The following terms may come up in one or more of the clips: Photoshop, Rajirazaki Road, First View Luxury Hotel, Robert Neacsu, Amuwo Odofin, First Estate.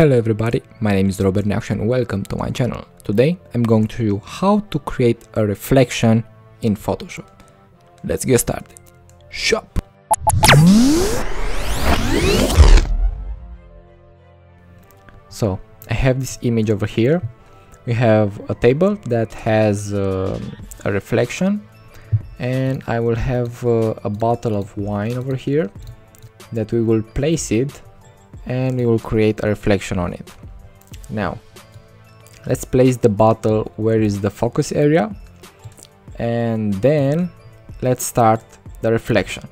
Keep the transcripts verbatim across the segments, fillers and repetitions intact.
Hello everybody, my name is Robert Neacsu and welcome to my channel. Today I'm going to show you how to create a reflection in Photoshop. Let's get started. Shop! So I have this image over here. We have a table that has uh, a reflection, and I will have uh, a bottle of wine over here that we will place it and we will create a reflection on it. Now let's place the bottle where is the focus area, and then let's start the reflection.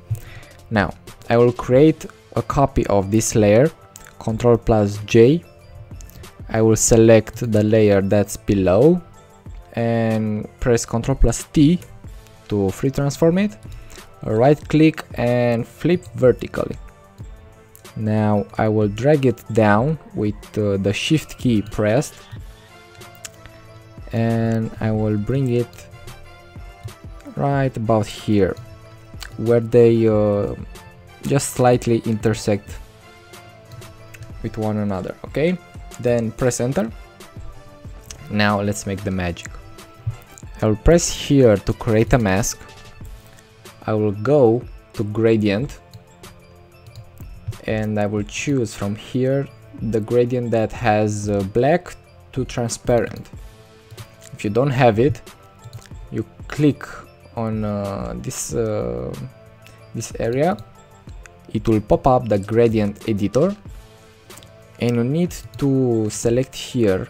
Now I will create a copy of this layer, control plus J. I will select the layer that's below and press control plus T to free transform it. Right click and flip vertically. Now I will drag it down with uh, the shift key pressed, and I will bring it right about here where they uh, just slightly intersect with one another. Okay, then press enter. Now let's make the magic. I will press here to create a mask. I will go to gradient and I will choose from here the gradient that has uh, black to transparent. If you don't have it, you click on uh, this uh, this area, it will pop up the gradient editor, and you need to select here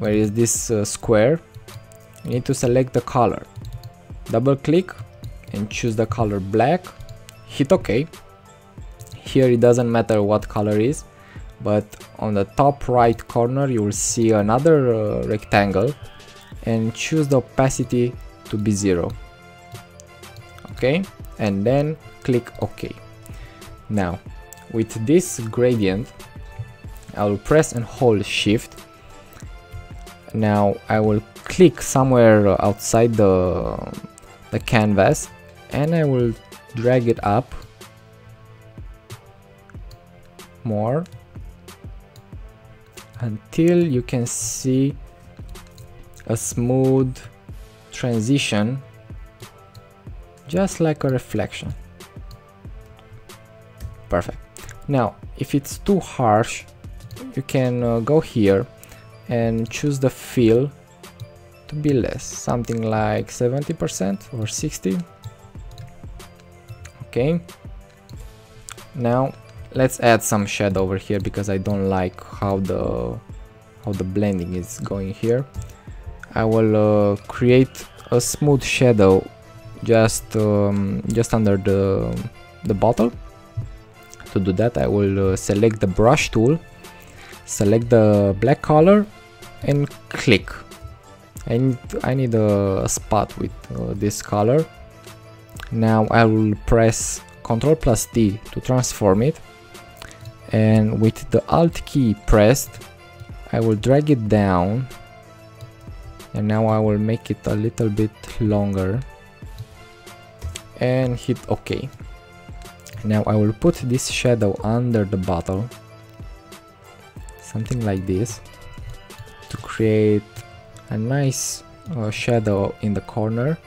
where is this uh, square. You need to select the color, double click and choose the color black, hit OK. Here it doesn't matter what color is, but on the top right corner you will see another uh, rectangle and choose the opacity to be zero. Okay, and then click OK. Now with this gradient I will press and hold shift. Now I will click somewhere outside the, the canvas and I will drag it up more until you can see a smooth transition, just like a reflection. Perfect. Now if it's too harsh, you can uh, go here and choose the fill to be less, something like seventy percent or sixty. Okay, now let's add some shadow over here because I don't like how the how the blending is going here. I will uh, create a smooth shadow just um, just under the the bottle. To do that, I will uh, select the brush tool, select the black color, and click. I need I need a, a spot with uh, this color. Now I will press control plus T to transform it. And with the Alt key pressed, I will drag it down, and now I will make it a little bit longer and hit OK. Now I will put this shadow under the bottle, something like this, to create a nice uh, shadow in the corner.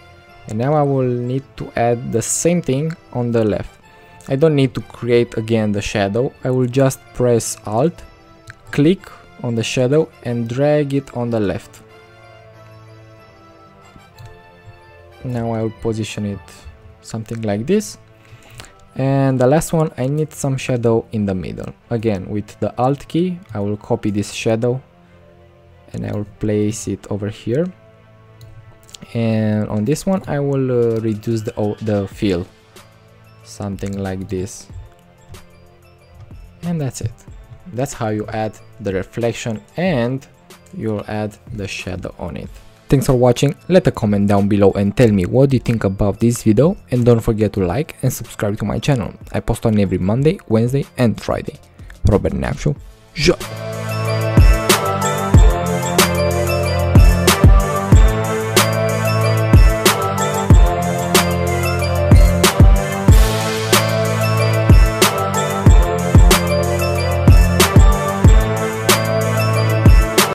And now I will need to add the same thing on the left. I don't need to create again the shadow. I will just press Alt, click on the shadow and drag it on the left. Now I will position it something like this. And the last one, I need some shadow in the middle. Again, with the Alt key, I will copy this shadow and I will place it over here. And on this one, I will uh, reduce the, oh, the fill. Something like this, and that's it. That's how you add the reflection and you'll add the shadow on it. Thanks for watching. Let a comment down below and tell me what you think about this video, and don't forget to like and subscribe to my channel. I post on every Monday, Wednesday and Friday. Robert Neacsu.